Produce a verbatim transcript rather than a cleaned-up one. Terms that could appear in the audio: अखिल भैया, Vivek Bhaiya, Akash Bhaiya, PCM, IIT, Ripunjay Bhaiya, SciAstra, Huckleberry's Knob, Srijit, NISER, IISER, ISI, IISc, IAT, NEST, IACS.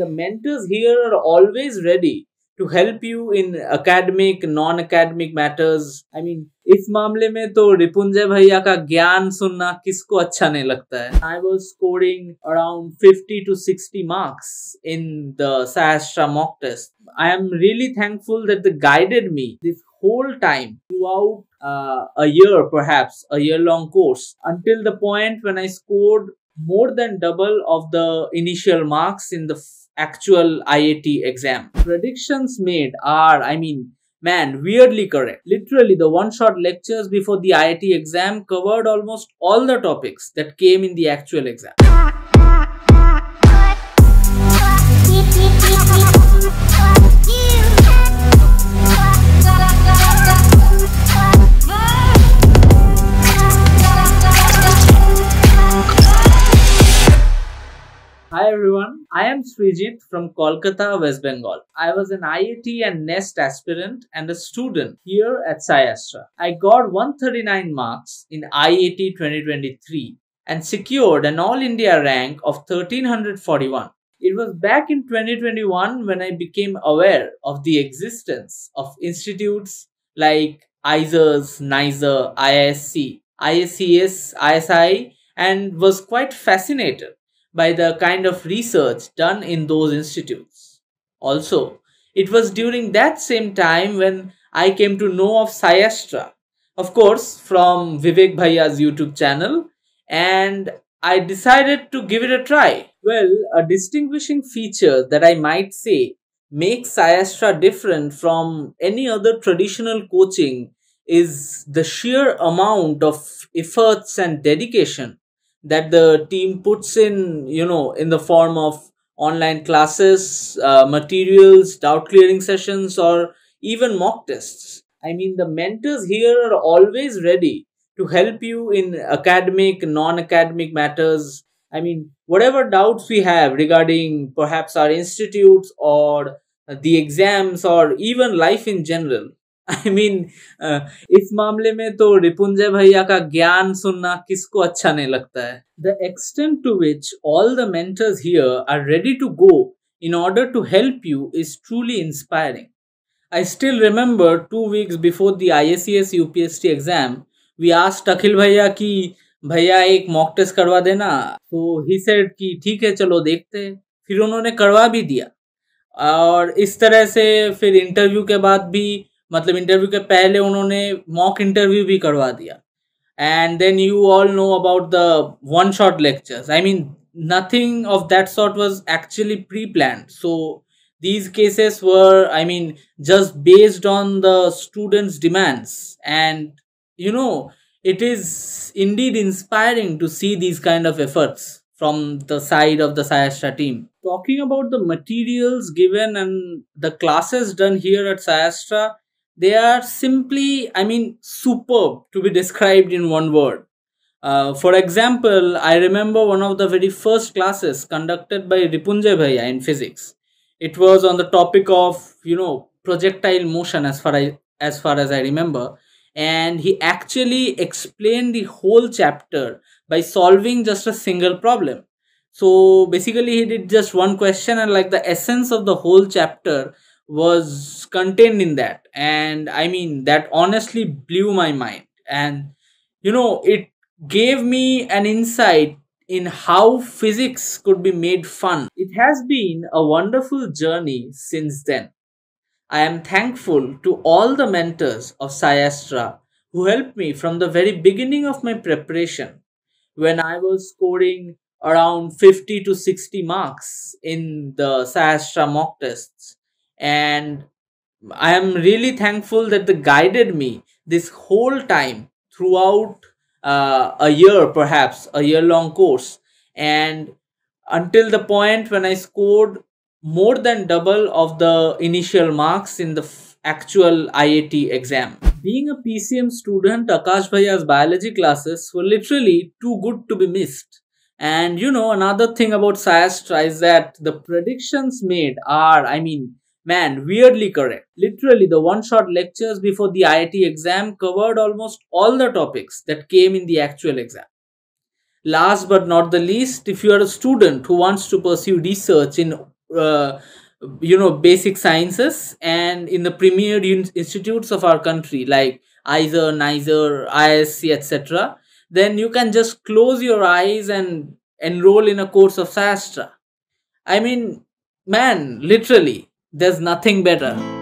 The mentors here are always ready to help you in academic, non-academic matters. I mean, इस मामले में तो रिपुंजय भैया का ज्ञान सुनना किसको अच्छा नहीं लगता है. I was scoring around fifty to sixty marks in the SciAstra mock test. I am really thankful that they guided me this whole time throughout uh, a year, perhaps a year-long course, until the point when I scored more than double of the initial marks in the actual I A T exam. Predictions made are, I mean, man, weirdly correct. Literally, the one-shot lectures before the I I T exam covered almost all the topics that came in the actual exam. Hi everyone, I am Srijit from Kolkata, West Bengal. I was an I A T and NEST aspirant and a student here at SciAstra. I got one thirty-nine marks in I A T twenty twenty-three and secured an All India rank of one thousand three hundred forty-one. It was back in twenty twenty-one when I became aware of the existence of institutes like I I S E R, NISER, I I S C, I S I S, I S I, and was quite fascinated by the kind of research done in those institutes. Also, it was during that same time when I came to know of SciAstra, of course from Vivek Bhaiya's YouTube channel, and I decided to give it a try. Well, a distinguishing feature that I might say makes SciAstra different from any other traditional coaching is the sheer amount of efforts and dedication that the team puts in, you know, in the form of online classes, uh, materials, doubt clearing sessions, or even mock tests. I mean, the mentors here are always ready to help you in academic, non-academic matters. I mean, whatever doubts we have regarding perhaps our institutes or the exams or even life in general. I mean, uh, इस मामले में तो रिपुंजय भैया का ज्ञान सुनना किसको अच्छा नहीं लगता है. The extent to which all the mentors here are ready to go in order to help you is truly inspiring. I still remember two weeks before the I A C S U P S T exam, we asked अखिल भैया कि भैया एक mock test करवा देना. So he said कि ठीक है चलो देखते हैं. फिर उन्होंने करवा भी दिया. और इस तरह से फिर इंटरव्यू के बाद भी, मतलब इंटरव्यू के पहले उन्होंने मॉक इंटरव्यू भी करवा दिया. And then you all know about the one shot lectures. I mean nothing of that sort was actually pre planned. So these cases were, I mean, just based on the students demands. And you know it is indeed inspiring to see these kind of efforts from the side of the SciAstra team. Talking about the materials given and the classes done here at SciAstra, they are simply, I mean, superb to be described in one word. Uh, for example, I remember one of the very first classes conducted by Ripunjay Bhaiya in physics. It was on the topic of, you know, projectile motion, as far as, as far as I remember. And he actually explained the whole chapter by solving just a single problem. So basically he did just one question, and like the essence of the whole chapter was contained in that. And I mean, that honestly blew my mind. And you know, it gave me an insight in how physics could be made fun. It has been a wonderful journey since then. I am thankful to all the mentors of SciAstra who helped me from the very beginning of my preparation, when I was scoring around fifty to sixty marks in the SciAstra mock tests. And I am really thankful that they guided me this whole time throughout uh, a year, perhaps a year-long course, and until the point when I scored more than double of the initial marks in the actual I A T exam. Being a P C M student, Akash Bhaiya's biology classes were literally too good to be missed. And you know, another thing about SciAstra is that the predictions made are, I mean, man, weirdly correct. Literally, the one-shot lectures before the I I T exam covered almost all the topics that came in the actual exam. Last but not the least, if you are a student who wants to pursue research in uh, you know, basic sciences, and in the premier in institutes of our country like I I S E R, NISER, I I S C, et cetera, then you can just close your eyes and enroll in a course of SciAstra. I mean, man, literally, there's nothing better.